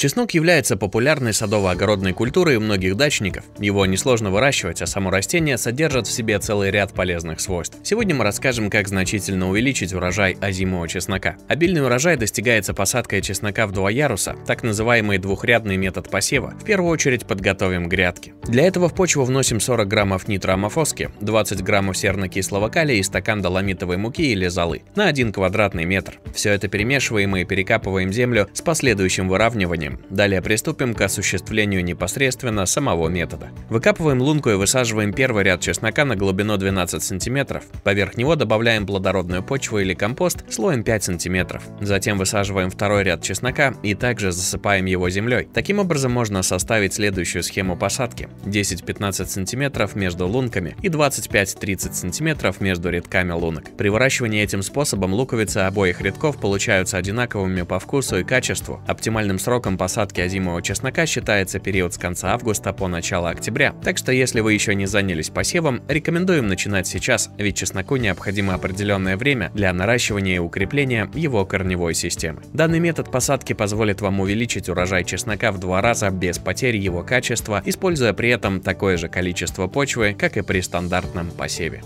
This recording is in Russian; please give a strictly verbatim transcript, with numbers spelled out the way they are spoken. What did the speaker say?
Чеснок является популярной садово-огородной культурой у многих дачников. Его несложно выращивать, а само растение содержит в себе целый ряд полезных свойств. Сегодня мы расскажем, как значительно увеличить урожай озимого чеснока. Обильный урожай достигается посадкой чеснока в два яруса, так называемый двухрядный метод посева. В первую очередь подготовим грядки. Для этого в почву вносим сорок граммов нитроамофоски, двадцать граммов сернокислого калия и стакан доломитовой муки или золы на один квадратный метр. Все это перемешиваем и перекапываем землю с последующим выравниванием. Далее приступим к осуществлению непосредственно самого метода. Выкапываем лунку и высаживаем первый ряд чеснока на глубину двенадцать сантиметров. Поверх него добавляем плодородную почву или компост слоем пять сантиметров. Затем высаживаем второй ряд чеснока и также засыпаем его землей. Таким образом можно составить следующую схему посадки: десять-пятнадцать сантиметров между лунками и двадцать пять-тридцать сантиметров между рядками лунок. При выращивании этим способом луковицы обоих рядков получаются одинаковыми по вкусу и качеству. Оптимальным сроком посадки озимого чеснока считается период с конца августа по начало октября, так что если вы еще не занялись посевом, рекомендуем начинать сейчас, ведь чесноку необходимо определенное время для наращивания и укрепления его корневой системы. Данный метод посадки позволит вам увеличить урожай чеснока в два раза без потерь его качества, используя при этом такое же количество почвы, как и при стандартном посеве.